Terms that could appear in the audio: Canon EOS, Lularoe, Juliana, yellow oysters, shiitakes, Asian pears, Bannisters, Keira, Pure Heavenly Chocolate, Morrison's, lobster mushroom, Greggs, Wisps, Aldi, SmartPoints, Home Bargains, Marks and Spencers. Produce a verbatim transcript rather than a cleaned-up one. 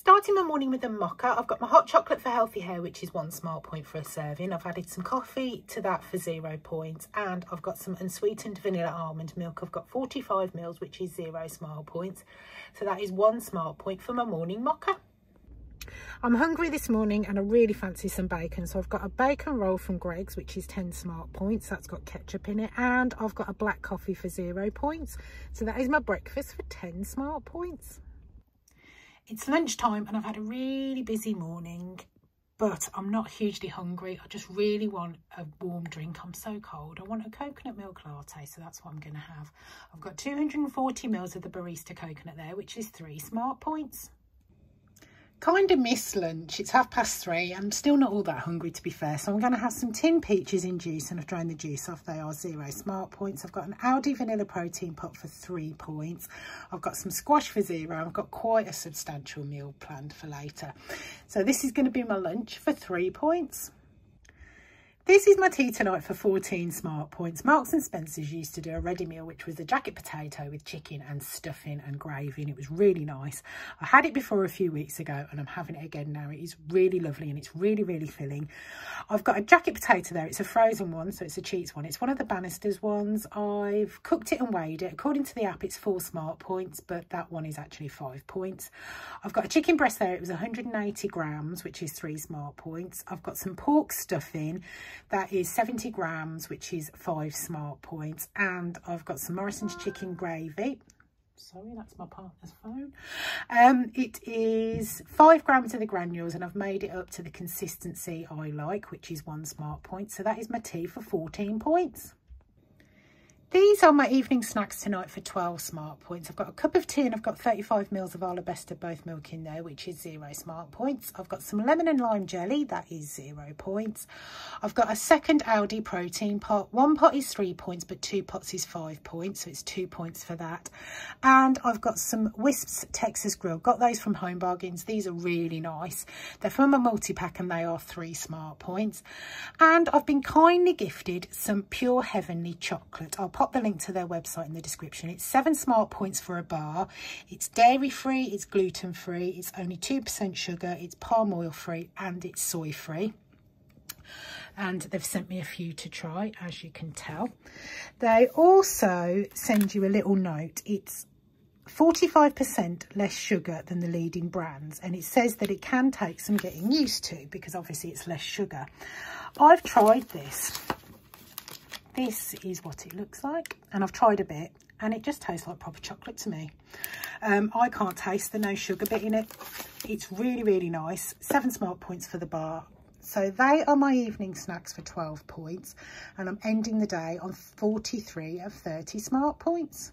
Starting my morning with a mocha. I've got my hot chocolate for healthy hair, which is one smart point for a serving. I've added some coffee to that for zero points, and I've got some unsweetened vanilla almond milk. I've got forty-five mils, which is zero smart points. So that is one smart point for my morning mocha. I'm hungry this morning and I really fancy some bacon, so I've got a bacon roll from Greggs, which is ten smart points. That's got ketchup in it, and I've got a black coffee for zero points. So that is my breakfast for ten smart points. It's lunchtime and I've had a really busy morning, but I'm not hugely hungry. I just really want a warm drink. I'm so cold. I want a coconut milk latte, so that's what I'm going to have. I've got two hundred forty mils of the barista coconut there, which is three smart points. Kind of missed lunch. It's half past three. I'm still not all that hungry, to be fair, so I'm going to have some tinned peaches in juice, and I've drained the juice off. They are zero smart points. I've got an Aldi vanilla protein pot for three points. I've got some squash for zero. I've got quite a substantial meal planned for later, so this is going to be my lunch for three points. This is my tea tonight for fourteen smart points. Marks and Spencers used to do a ready meal, which was a jacket potato with chicken and stuffing and gravy, and it was really nice. I had it before a few weeks ago and I'm having it again now. It is really lovely and it's really, really filling. I've got a jacket potato there. It's a frozen one, so it's a cheats one. It's one of the Bannisters ones. I've cooked it and weighed it. According to the app, it's four smart points, but that one is actually five points. I've got a chicken breast there. It was one hundred and eighty grams, which is three smart points. I've got some pork stuffing. That is seventy grams, which is five smart points. And I've got some Morrison's chicken gravy. Sorry, that's my partner's phone. Um, it is five grams of the granules, and I've made it up to the consistency I like, which is one smart point. So that is my tea for fourteen points. These are my evening snacks tonight for twelve smart points. I've got a cup of tea and I've got thirty-five mils of Aldi both milk in there, which is zero smart points. I've got some lemon and lime jelly. That is zero points. I've got a second Aldi protein pot. One pot is three points, but two pots is five points. So it's two points for that. And I've got some Wisps Texas Grill. Got those from Home Bargains. These are really nice. They're from a multi-pack and they are three smart points. And I've been kindly gifted some Pure Heavenly Chocolate. I'll pop the link to their website in the description. It's seven smart points for a bar. It's dairy free, it's gluten free, it's only two percent sugar, it's palm oil free, and it's soy free. And they've sent me a few to try, as you can tell. They also send you a little note. It's forty-five percent less sugar than the leading brands, and it says that it can take some getting used to because obviously it's less sugar. I've tried this. This is what it looks like, and I've tried a bit and it just tastes like proper chocolate to me. Um, I can't taste the no sugar bit in it. It's really, really nice. Seven smart points for the bar. So they are my evening snacks for twelve points, and I'm ending the day on forty-three of thirty smart points.